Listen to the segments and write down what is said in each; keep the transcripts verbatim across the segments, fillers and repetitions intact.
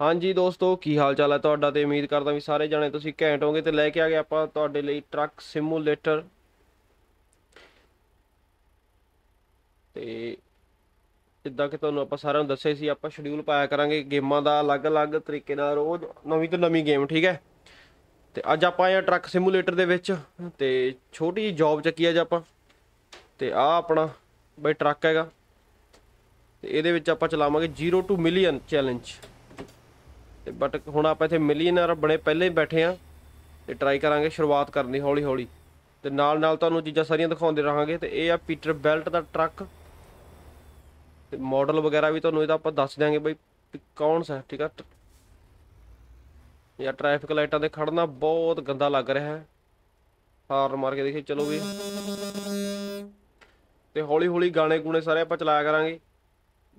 हाँ जी दोस्तों, की हाल चाल है ਤੁਹਾਡਾ ਤੇ ਉਮੀਦ ਕਰਦਾ ਵੀ ਸਾਰੇ ਜਾਣੇ ਤੁਸੀਂ ਘੈਂਟ ਹੋਗੇ। ਤੇ ਲੈ ਕੇ ਆ ਗਏ ਆਪਾਂ ਤੁਹਾਡੇ ਲਈ ਟਰੱਕ ਸਿਮੂਲੇਟਰ। ਤੇ ਜਿੱਦਾਂ ਕਿ ਤੁਹਾਨੂੰ ਆਪਾਂ ਸਾਰਿਆਂ ਨੂੰ ਦੱਸਿਆ ਸੀ, ਆਪਾਂ ਸ਼ਡਿਊਲ ਪਾਇਆ ਕਰਾਂਗੇ ਗੇਮਾਂ ਦਾ ਅਲੱਗ-ਅਲੱਗ ਤਰੀਕੇ ਨਾਲ, ਰੋਜ਼ ਨਵੀਂ ਤੋਂ ਨਵੀਂ ਗੇਮ, ਠੀਕ ਹੈ। ਤੇ ਅੱਜ ਆਪਾਂ ਆਇਆ ਟਰੱਕ ਸਿਮੂਲੇਟਰ ਦੇ ਵਿੱਚ, ਤੇ ਛੋਟੀ ਜਿਹੀ ਜੌਬ ਚੱਕੀ ਅੱਜ ਆਪਾਂ। ਤੇ ਆ ਆਪਣਾ ਬਈ ਟਰੱਕ ਹੈਗਾ, ਤੇ ਇਹਦੇ ਵਿੱਚ ਆਪਾਂ ਚਲਾਵਾਂਗੇ zero to million challenge. But हुण आप इत्थे मिलीयनर बने पहले ही बैठे हैं, तो ट्राई करांगे शुरुआत करनी हौली हौली, तो नाल नाल तुहानूं चीज़ां सारियां दिखाउंदे रहांगे। तो यह आ पीटर बेल्ट का ट्रक, तो मॉडल वगैरह भी तुहानूं इहदा आपां दस देंगे बई कौन सा, ठीक है। यार ट्रैफिक लाइटां ते खड़ना बहुत गंदा लग रहा है, हार मार के देखिए। चलो भी, तो हौली हौली गाने गुणे सारे आपां चलाया करांगे,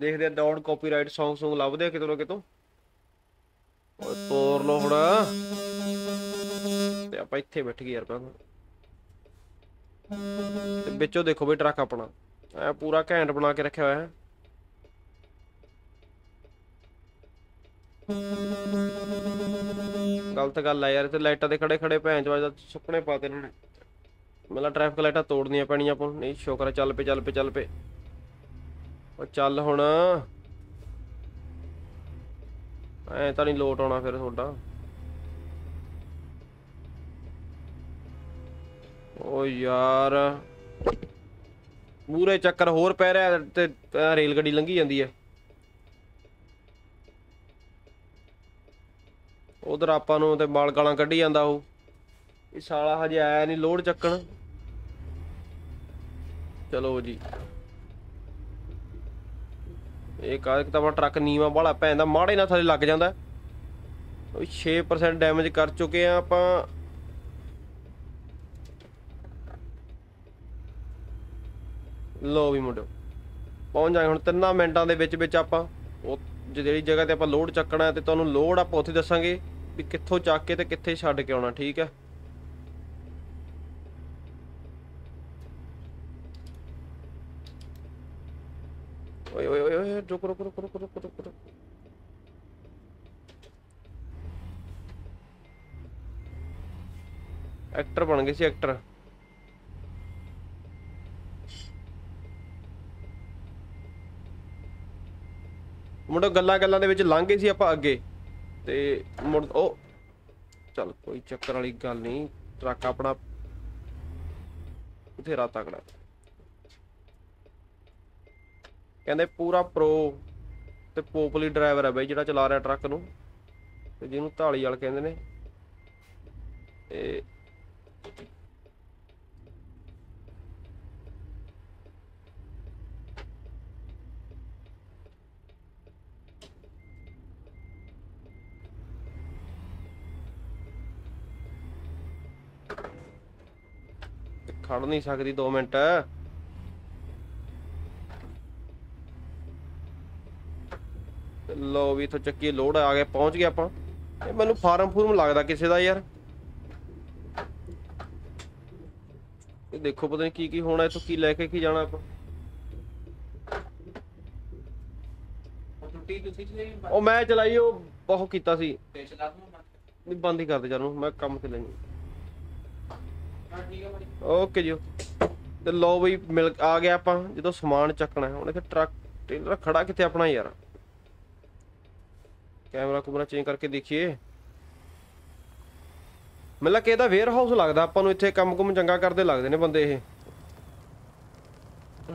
देखदे डॉट कॉपीराइट सॉन्ग सॉन्ग लभदे कितों ना कितों। ਤੋਰ ਲੋ ਹੁਣ ਤੇ ਆਪਾਂ ਇੱਥੇ ਬੈਠ ਗਏ ਯਾਰ ਪਹਿਲਾਂ। ਤੇ ਵਿੱਚੋਂ ਦੇਖੋ ਬਈ ਟਰੱਕ ਆਪਣਾ ਐ ਪੂਰਾ ਘੈਂਟ ਬਣਾ ਕੇ ਰੱਖਿਆ ਹੋਇਆ ਹੈ। ਗਲਤ ਗੱਲ ਆ ਯਾਰ, ਤੇ ਲਾਈਟਾਂ ਦੇ ਖੜੇ ਖੜੇ ਭੈਣ ਚੋਦ ਸੁੱਕਣੇ ਪਾਤੇ ਇਹਨਾਂ ਨੇ। ਮਤਲਬ ਟ੍ਰੈਫਿਕ ਲਾਈਟਾਂ ਤੋੜਨੀਆਂ ਪੈਣੀਆਂ ਆਪਾਂ ਨੂੰ। ਨਹੀਂ ਸ਼ੁਕਰ, ਚੱਲ ਪਏ ਚੱਲ ਪਏ ਚੱਲ ਪਏ ਉਹ ਚੱਲ ਹੁਣ। ਐ ਤਾਂ ਨਹੀਂ ਲੋਟ ਆਉਣਾ ਫਿਰ ਤੁਹਾਡਾ। ਓ ਯਾਰ ਮੂਰੇ ਚੱਕਰ ਹੋਰ ਪੈ ਰਿਹਾ, ਤੇ ਰੇਲ ਗੱਡੀ ਲੰਘੀ ਜਾਂਦੀ ਹੈ ਉਧਰ ਆਪਾਂ ਨੂੰ, ਤੇ ਬਾਲ ਗਾਲਾਂ ਕੱਢੀ ਜਾਂਦਾ ਉਹ। ਇਹ ਸਾਲਾ ਹਜੇ ਆਇਆ ਨਹੀਂ ਲੋਡ ਚੱਕਣ। ਚਲੋ ਜੀ, एक तो ट्रक नीवा बाला भैन का माड़े ना थले लग जाता। छे परसेंट डैमेज कर चुके हैं आप। लो भी मुंडो पहुंच जाए हम तिना मिनटा के आप जी जगह पर आप लोड चकना है। तो तुहानूं लोड आप उत्थे दसांगे भी कित्थों चक के कित्थे छड्ड के आउणा, ठीक है। ओए ओए ओए ओए रुक रुक रुक रुक रुक रुक रुक। एक्टर बन गए सी, एक्टर। मुंडो गल्ला गल्ला दे विच लंघ गए सी आपां अगे, ते मुड़ ओ चल कोई चक्कर वाली गल नहीं। ट्रक अपना बथेरा तगड़ा, कहते पूरा प्रो तो पोपली ड्राइवर है बई जो चला रहा ट्रक नूं, ते जिन्हों धाली वाल कहते हैं। खड़ नहीं सकती दो मिनट। लो भी इतों चक्की लोड आ गया, पहुंच गया आप। मैं फार्म फूर्म लगता किसी का यार, देखो पता नहीं की की होना इतों, की लैके की जाना आप। ओ मैं चलाई ओ बहुत कीता सी, नहीं बंद ही कर दे चल, मैं काम से लेना। ओके जी, तो लो बी मिल आ गया आप जो समान चकना है। हम ट्रक टेलर खड़ा कितने अपना यार, कैमरा कुमरा चेंज करके देखिए। मतलब कि इहदा वेयर हाउस लगता आपां नूं, इत्थे काम कुम चंगा करदे लगदे ने बंदे। ये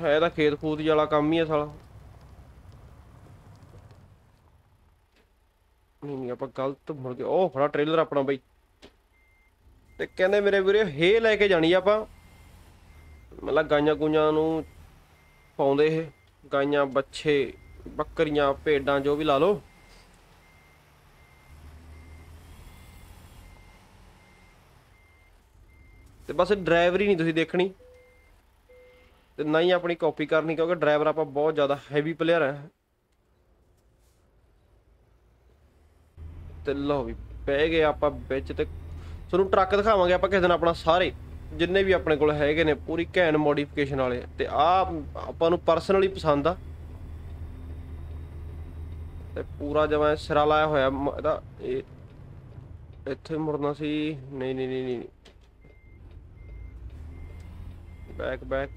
है तां खेत खूत वाला काम ही है साला। नहीं नहीं आपां गलत मुड़ गए। ओह खड़ा ट्रेलर अपना बई, ते कहंदे मेरे वीरे हे लैके जाणी आपां। मतलब गाइयां गुइयां नूं पाउंदे ये, गाइयां बच्छे बकरियां भेडां जो भी ला लो। तो बस ड्राइवरी नहीं तुसीं देखनी, तो ना ही अपनी कॉपी करनी, क्योंकि ड्राइवर आप बहुत ज़्यादा हैवी प्लेयर है। तो लो भी बह गए आप बिच, ते तुहानूं ट्रक दिखावांगे आप किस दिन अपना, सारे जिन्ने भी अपने कोल हैगे ने पूरी घैंट मॉडिफिकेशन वाले। तो आपां नूं पर्सनली पसंद आ, ਤੇ ਪੂਰਾ ਜਮਾ ਸਿਰਾ ਲਾਇਆ ਹੋਇਆ ਇਹਦਾ। ਇੱਥੇ ਮੁੜਨਾ ਸੀ। ਨਹੀਂ ਨਹੀਂ ਨਹੀਂ ਨਹੀਂ बैक बैक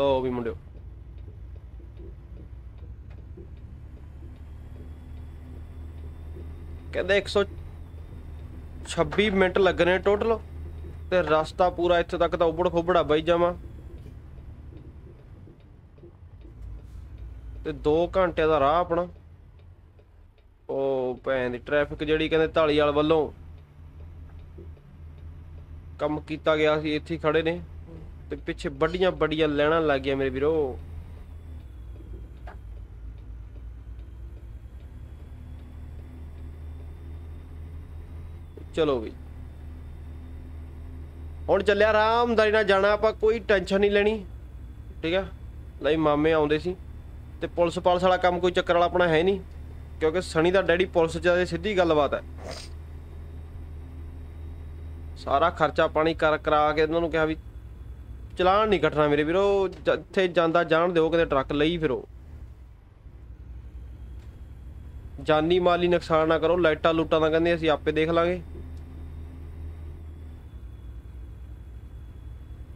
लो भी मुंडियो कहते एक सौ छब्बी मिनट लगने टोटल ते रास्ता पूरा इत्थे तक तो उबड़ खुबड़ा बई जावा ते दो घंटे का राह अपना। ਉਹ ਭੈਣ ਦੀ ਟ੍ਰੈਫਿਕ ਜਿਹੜੀ ਕਹਿੰਦੇ ਢਾਲੀਵਾਲ ਵੱਲੋਂ ਕੰਮ ਕੀਤਾ ਗਿਆ ਸੀ ਇੱਥੇ ਖੜੇ ਨੇ ਤੇ ਪਿੱਛੇ ਵੱਡੀਆਂ ਵੱਡੀਆਂ ਲੈਣਾ ਲੱਗ ਗਿਆ ਮੇਰੇ ਵੀਰੋ। ਚਲੋ ਵੀ ਹੁਣ ਚੱਲਿਆ ਆਰਾਮਦਾਰੀ ਨਾਲ ਜਾਣਾ ਆਪਾਂ, ਕੋਈ ਟੈਨਸ਼ਨ ਨਹੀਂ ਲੈਣੀ ਠੀਕ ਆ। ਲਈ ਮਾਮੇ ਆਉਂਦੇ ਸੀ ਤੇ ਪੁਲਿਸ ਪਾਲਸ ਵਾਲਾ ਕੰਮ ਕੋਈ ਚੱਕਰ ਵਾਲਾ ਆਪਣਾ ਹੈ ਨਹੀਂ क्योंकि सनी का डैडी पुलिस च सीधी गलबात है। सारा खर्चा पानी कर करा के उन्होंने कहा भी चलान नहीं कटना मेरे वीरो, जिथे जाता जान दो कि ट्रक लई फिरो, जानी माली नुकसान ना करो। लाइटा लूटा का कहते असीं आपे देख लांगे।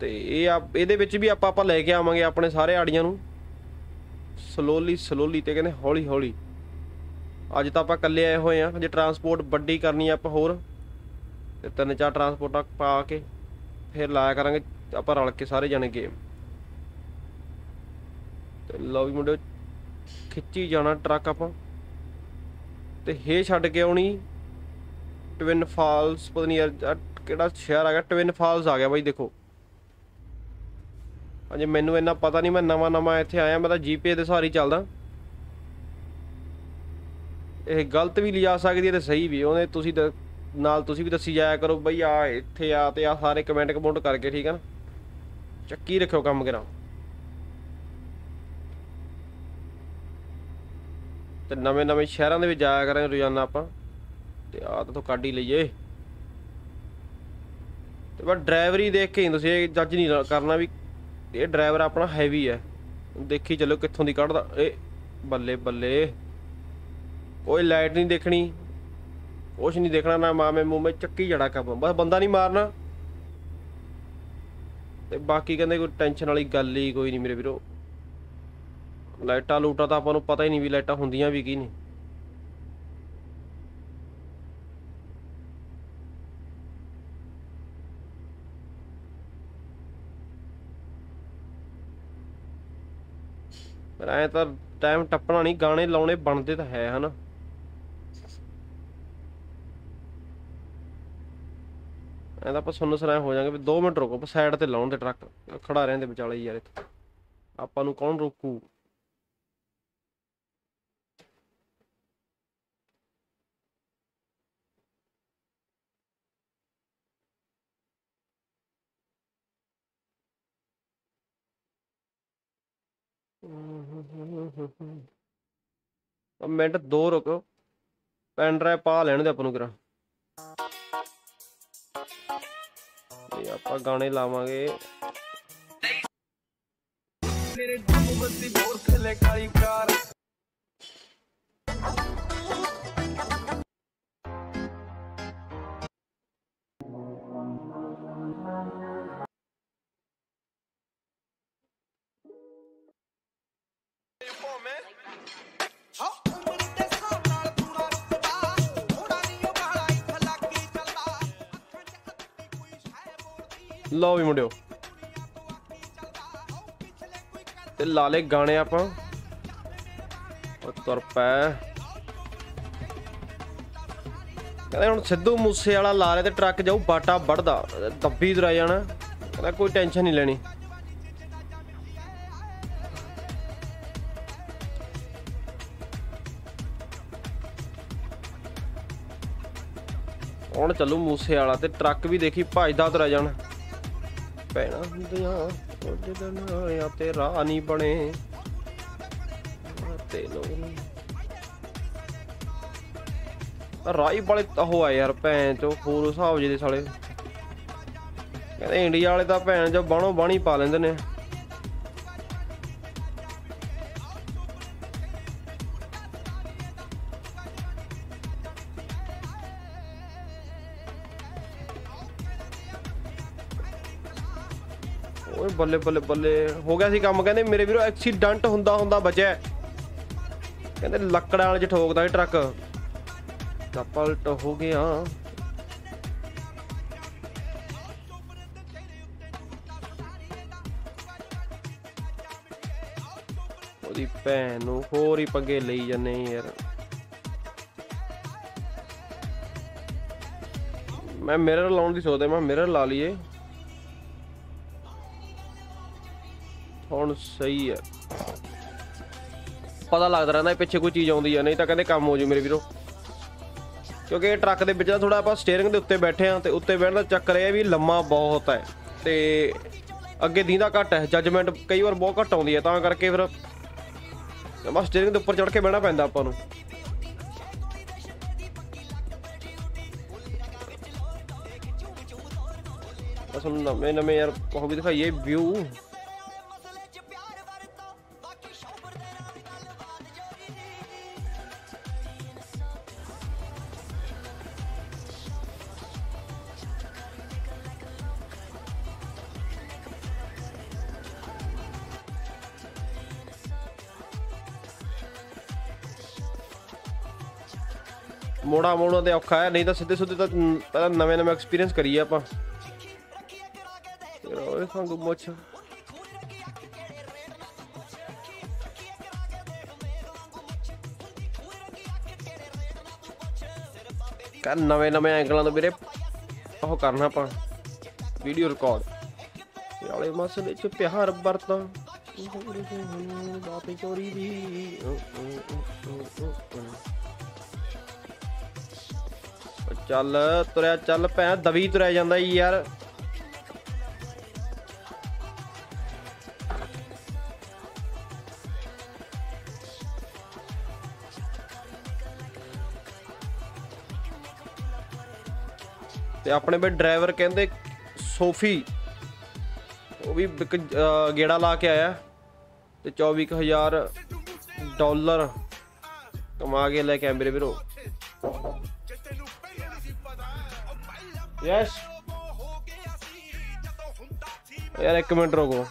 तो ये आप इहदे विच भी आप आपां लैके आवांगे अपने सारे आड़ियां नूं स्लोली स्लोली ते कहंदे हौली हौली। अज तो आप कल आए हुए हैं, जो ट्रांसपोर्ट बड़ी करनी आप होर तीन चार ट्रांसपोर्टा पा के फिर लाया करा आप रल के सारे जाने गेम। तो लो भी मुंडे खिची जाना ट्रक आप हे छड़ के आनी। ट्विन फॉल्स पता नहीं यार किहड़ा शहर आ गया, ट्विन फॉल्स आ गया बई। देखो अजे मैनू इन्ना पता नहीं, मैं नवा नवा इत्थे आया, मैं तो जीपीएस दे सहारे चलदा। ਇਹ गलत भी लिजा सकती है तो सही भी। ਉਹਨੇ ਤੁਸੀਂ ਨਾਲ ਤੁਸੀਂ भी दसी जाया करो बई आ ਇੱਥੇ आ ਤੇ ਆ सारे कमेंट कमेंट करके ठीक है ना। ਚੱਕੀ ਰੱਖਿਓ ਕੰਮ ਕਰਾਂ ਤੇ ਨਵੇਂ ਨਵੇਂ ਸ਼ਹਿਰਾਂ ਦੇ ਵਿੱਚ ਜਾਇਆ ਕਰਾਂਗੇ ਰੋਜ਼ਾਨਾ ਆਪਾਂ। ਤੇ ਆ ਤਾਂ ਤੋਂ ਕੱਢ ਹੀ ਲਈਏ ਤੇ ਬਸ ਡਰਾਈਵਰੀ ਦੇਖ ਕੇ ਤੁਸੀਂ ਇਹ ਜੱਜ ਨਹੀਂ ਕਰਨਾ ਵੀ ਇਹ ਡਰਾਈਵਰ ਆਪਣਾ ਹੈਵੀ ਹੈ। ਦੇਖੀ ਚਲੋ ਕਿੱਥੋਂ ਦੀ ਕੱਢਦਾ ਇਹ। ਬੱਲੇ ਬੱਲੇ कोई लाइट नहीं देखनी, कुछ नहीं देखना, ना मामे मूमे चक्की जड़ा कम, बस बंदा नहीं मारना। ते बाकी कहते कोई टेंशन वाली गल ही कोई नहीं मेरे वीरो। लाइटा लूटा तो आपको पता ही नहीं भी लाइटा होंदियां भी की नहीं। पर ऐ तो टाइम टप्पना नहीं, गाने लाने बनते तो है है ना। ਐਂ ਤਾਂ ਆਪਾਂ ਸੁਣ ਸੁਣਾਏ ਹੋ ਜਾਾਂਗੇ। ਦੋ ਮਿੰਟ ਰੁਕੋ, ਸਾਈਡ ਤੇ ਲਾਉਣ ਦੇ, ਟਰੱਕ ਖੜਾ ਰਹਿੰਦੇ ਵਿਚਾਲੇ ਯਾਰ ਇੱਥੇ, ਆਪਾਂ ਨੂੰ ਕੌਣ ਰੋਕੂ। ਤਾਂ ਮਿੰਟ ਦੋ ਰੁਕੋ, ਪੈਨ ਡਰਾਈਵ ਪਾ ਲੈਣ ਦੇ ਆਪਾਂ ਨੂੰ ਕਿਰਾ। ਇਹ ਆਪਾਂ ਗਾਣੇ ਲਾਵਾਂਗੇ। ਮੇਰੇ ਗੁੰਮ ਬੱਤੀ ਬੋਰ ਥਲੇ ਕਾਲੀ ਕਾਰ। लो भी मुंडियो ते लाले गाने आप तुर पै। कहते हम सिद्धू मूसे वाला ला रहे, ट्रक जाऊ बाटा बढ़दा दब्बी दरा जाना। कहता कोई टेंशन नहीं लेनी। हम चलू मूसे वाला ते ट्रक भी देखी भजदा दरा जाना। ਭੈਣਾ ਹੁੰਦੀਆਂ ਉਹਦੇ ਦਾ ਨਾ ਤੇ ਰਾਹ ਨਹੀਂ ਬਣੇ ਤੇ ਲੋਕ ਰਾਈ ਵਾਲੇ ਉਹ ਆ ਯਾਰ ਭੈਣ ਚੋ ਹੋਰ ਹਿਸਾਬ ਜਿਹੇ ਸਾਲੇ। ਕਹਿੰਦੇ ਇੰਡੀਆ ਵਾਲੇ ਤਾਂ ਭੈਣ ਚੋ ਬਾਹਣੋਂ ਬਾਹਣੀ ਪਾ ਲੈਂਦੇ ਨੇ। ਓਏ ਬੱਲੇ ਬੱਲੇ ਬੱਲੇ ਹੋ ਗਿਆ ਸੀ ਕੰਮ। ਕਹਿੰਦੇ ਮੇਰੇ ਵੀਰੋ ਐਕਸੀਡੈਂਟ ਹੁੰਦਾ ਹੁੰਦਾ ਬਚਿਆ। ਕਹਿੰਦੇ ਲੱਕੜਾਂ ਵਾਲੇ ਚ ਠੋਕਦਾ ਸੀ ਟਰੱਕ ਤਾਂ ਪਲਟ ਹੋ ਗਿਆ। ਉਹਦੀ ਭੈਣ ਨੂੰ ਹੋਰ ਹੀ ਪੰਗੇ ਲਈ ਜਾਂਦੇ ਯਾਰ। मैं मिरर लाने की सोचता, मैं मिरर ला लीए हम सही है। पता लगता रहा पिछे कोई चीज़ आती है, नहीं तो कहते काम हो जाए मेरे वीरों। क्योंकि ट्रक के बिच थोड़ा आप स्टेयरिंग के उत्ते बैठे हाँ, तो उत्ते बैठने का चक्कर है भी लम्मा बहुत है तो अगे दीदा घट है, जजमेंट कई बार बहुत घट आती है। तो करके फिर बस स्टेयरिंग के उपर चढ़ के बहना पैंदा आपां नूं। नमें नमें यार वो भी दिखाइए व्यू। मोड़ा मोड़ा तो औखा है, नहीं तो सीधे सीधे तो पहला नवे नवे एक्सपीरियंस करिए आप। नवे नवे एंगलों तो मेरे वो करना पा वीडियो रिकॉर्ड वाले मसले च प्यार बरता बापे चोरी दी। चल तुरै चल भैन दबी तुरै जांदा यार। अपने भी ड्राइवर कहते सोफी वो भी गेड़ा ला के आया तो चौबीस हज़ार डॉलर कमा के लैके आया मेरे भीरो। यस यार एक मिनट रोको।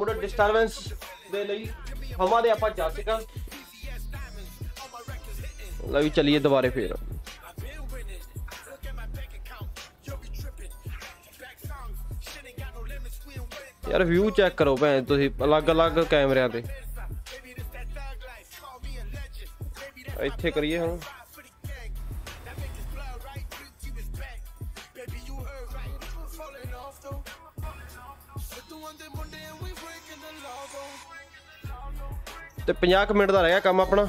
मुड़ा डिस्टरबेंस दे लई हमारे आप जा सका लवी। चलिए दोबारे फिर यार व्यू चेक करो भैन तुसी अलग अलग कैमरिया ते इत्थे करिए हम। तो पचास मिनट का रह गया काम अपना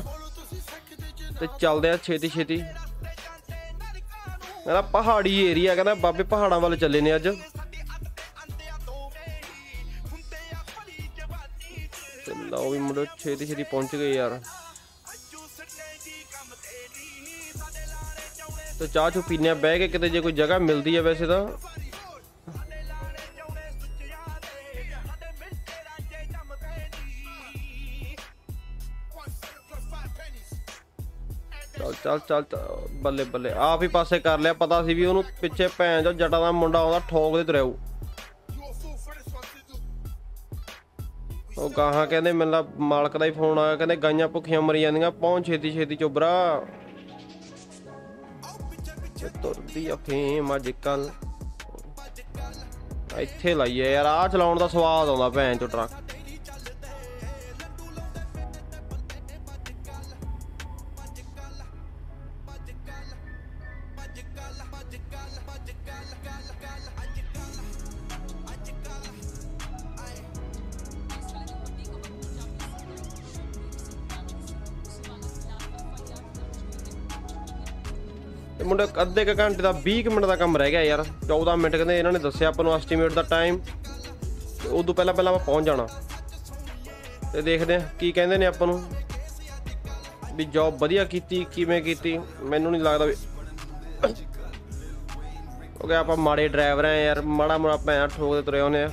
तो चलते हैं छेती छेती। कहना पहाड़ी एरिया, कहना बाबे पहाड़ा वाले चले ने अज। लो भी मुड़ो छेती छेती पहुंच गए यार। तो चाह चू पीने बह के कितने जो कोई जगह मिलती है। वैसे तो चल चल बल्ले बल्ले आप ही पासे कर लिया। पता सी भी ओनू पिछे भैन चो जटा का मुंडा आउंदा ठोक दे तुरऊ। वो गाहां कहते मेरा मालक का ही फोन आया, कहते गाइया भुखिया मरी जांदियां पहुंच छेती छेती चोबरा। तुरदी अफीम अजकल इत्थे लाइए यार, आ चलाउण दा स्वाद आउंदा भैन चो ट्रक। तो मुंडे अद्धे क घंटे का बीस मिनट का काम रह गया यार। चौदह मिनट कहते इन्होंने दसिया अपन एस्टीमेट का टाइम, उदू पहला पहला आप पहुँच जाना। तो देखते हैं की कहते हैं अपन भी जॉब वधिया की किवें की, मैनूं नहीं लगता भी क्योंकि आप माड़े ड्राइवर हैं यार, माड़ा मोड़ा भैन ठोकते तुरे आने,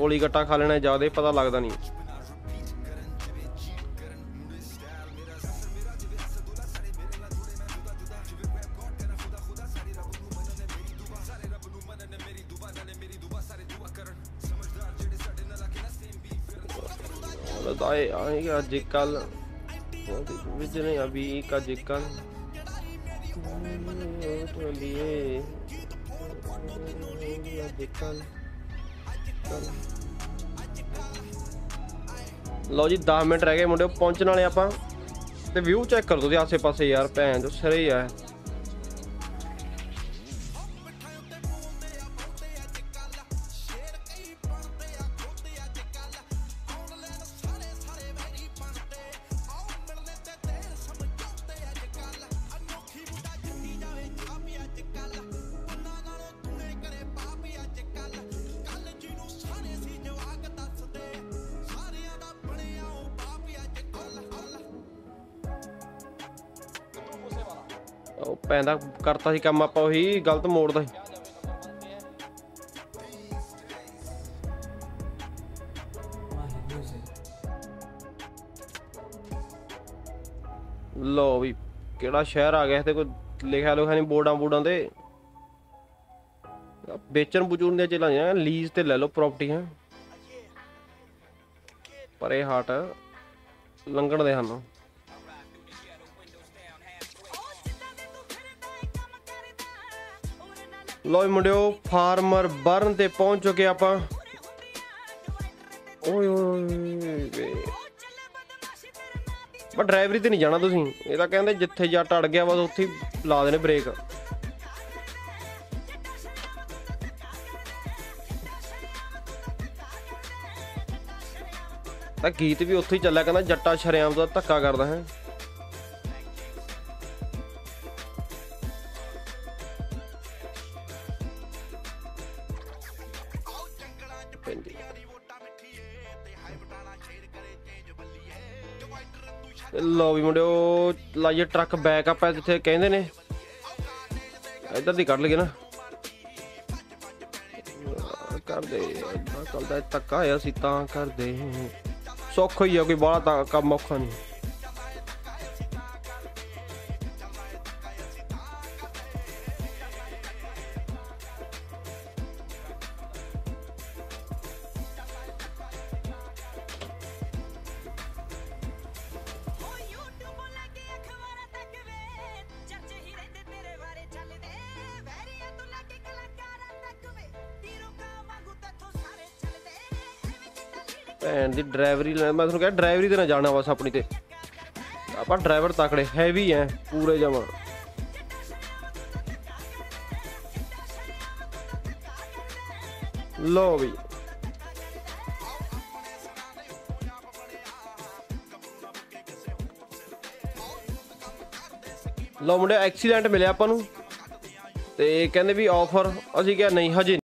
गोली गट्टा खा लेना ज्यादा पता लगता नहीं। अज कल अभी अज कल लो जी दस मिनट रह गए मुंडे पहुंचने वाले आपां। ते व्यू चेक कर दो आसे पासे यार, भैन जो सर ही है। पैंदा करता ही काम आप गलत मोड़ता ही। लो भी केड़ा शहर आ गया, कोई लिखा लिखा नहीं बोर्डा बोर्डा से। बेचन बचून दिया चला जाए, लीज ते ले लो प्रॉपर्टियां पर ये हाट लंघण दे हन। लो मुंडियो फार्मर बर्न ते पहुंच चुके आप। ड्राइवरी ते नहीं जाना तुसीं, ये तां कहंदे जिथे जट अड़ गया बस उत्थे ला देने ब्रेक। तां गीत भी उत्थे ही चलिया, कहंदा जट्टा शरेआम दा धक्का करदा है। लो भी मुंडे लाइए ट्रक बैकअप है जिथे कहते ने इधर दी कट लगे ना कर दे चलता धक्का यार सीता कर दे सौखा ही है, कोई बड़ा कम औखा नहीं। भैन की ड्राइवरी मैं थोड़ा कह ड्राइवरी तो ना जाना बस अपनी ते। आप ड्राइवर तकड़े हैवी हैं पूरे जमा। लो भी लो मुंडे एक्सीडेंट मिले अपन, कहते भी ऑफर असी क्या नहीं हजे।